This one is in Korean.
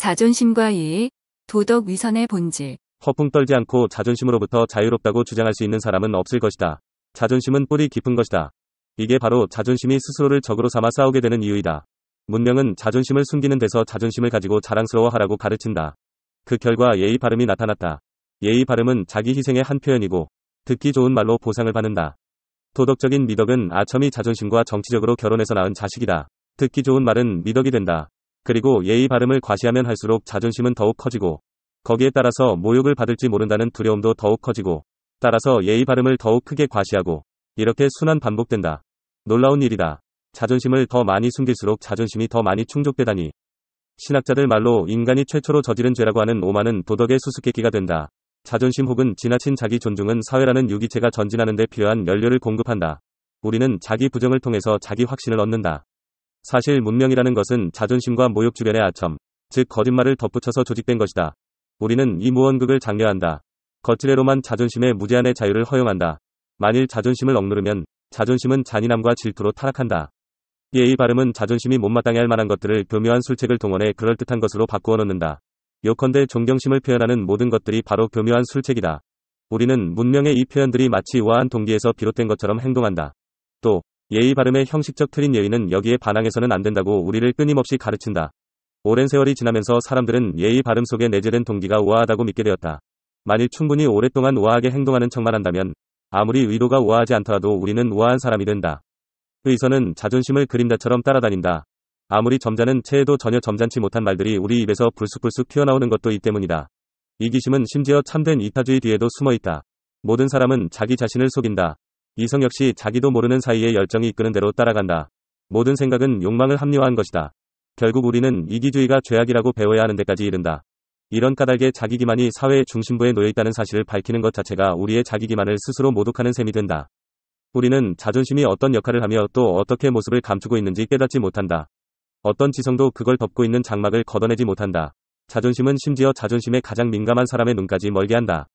자존심과 이익, 도덕 위선의 본질. 허풍 떨지 않고 자존심으로부터 자유롭다고 주장할 수 있는 사람은 없을 것이다. 자존심은 뿌리 깊은 것이다. 이게 바로 자존심이 스스로를 적으로 삼아 싸우게 되는 이유이다. 문명은 자존심을 숨기는 데서 자존심을 가지고 자랑스러워하라고 가르친다. 그 결과 예의 바름이 나타났다. 예의 바름은 자기 희생의 한 표현이고 듣기 좋은 말로 보상을 받는다. 도덕적인 미덕은 아첨이 자존심과 정치적으로 결혼해서 낳은 자식이다. 듣기 좋은 말은 미덕이 된다. 그리고 예의 바름을 과시하면 할수록 자존심은 더욱 커지고 거기에 따라서 모욕을 받을지 모른다는 두려움도 더욱 커지고 따라서 예의 바름을 더욱 크게 과시하고 이렇게 순환 반복된다. 놀라운 일이다. 자존심을 더 많이 숨길수록 자존심이 더 많이 충족되다니. 신학자들 말로 인간이 최초로 저지른 죄라고 하는 오만은 도덕의 수수께끼가 된다. 자존심 혹은 지나친 자기 존중은 사회라는 유기체가 전진하는 데 필요한 연료를 공급한다. 우리는 자기 부정을 통해서 자기 확신을 얻는다. 사실 문명이라는 것은 자존심과 모욕 주변의 아첨, 즉 거짓말을 덧붙여서 조직된 것이다. 우리는 이 무언극을 장려한다. 겉지레로만 자존심의 무제한의 자유를 허용한다. 만일 자존심을 억누르면 자존심은 잔인함과 질투로 타락한다. 예의 바름은 자존심이 못마땅해 할 만한 것들을 교묘한 술책을 동원해 그럴듯한 것으로 바꾸어 놓는다. 요컨대 존경심을 표현하는 모든 것들이 바로 교묘한 술책이다. 우리는 문명의 이 표현들이 마치 우아한 동기에서 비롯된 것처럼 행동한다. 또 예의 바름의 형식적 틀인 예의는 여기에 반항해서는 안 된다고 우리를 끊임없이 가르친다. 오랜 세월이 지나면서 사람들은 예의 바름 속에 내재된 동기가 우아하다고 믿게 되었다. 만일 충분히 오랫동안 우아하게 행동하는 척만 한다면 아무리 의도가 우아하지 않더라도 우리는 우아한 사람이 된다. 의선은 자존심을 그림자처럼 따라다닌다. 아무리 점잖은 체에도 전혀 점잖지 못한 말들이 우리 입에서 불쑥불쑥 튀어나오는 것도 이 때문이다. 이기심은 심지어 참된 이타주의 뒤에도 숨어있다. 모든 사람은 자기 자신을 속인다. 이성 역시 자기도 모르는 사이에 열정이 이끄는 대로 따라간다. 모든 생각은 욕망을 합리화한 것이다. 결국 우리는 이기주의가 죄악이라고 배워야 하는 데까지 이른다. 이런 까닭에 자기기만이 사회의 중심부에 놓여있다는 사실을 밝히는 것 자체가 우리의 자기기만을 스스로 모독하는 셈이 된다. 우리는 자존심이 어떤 역할을 하며 또 어떻게 모습을 감추고 있는지 깨닫지 못한다. 어떤 지성도 그걸 덮고 있는 장막을 걷어내지 못한다. 자존심은 심지어 자존심에 가장 민감한 사람의 눈까지 멀게 한다.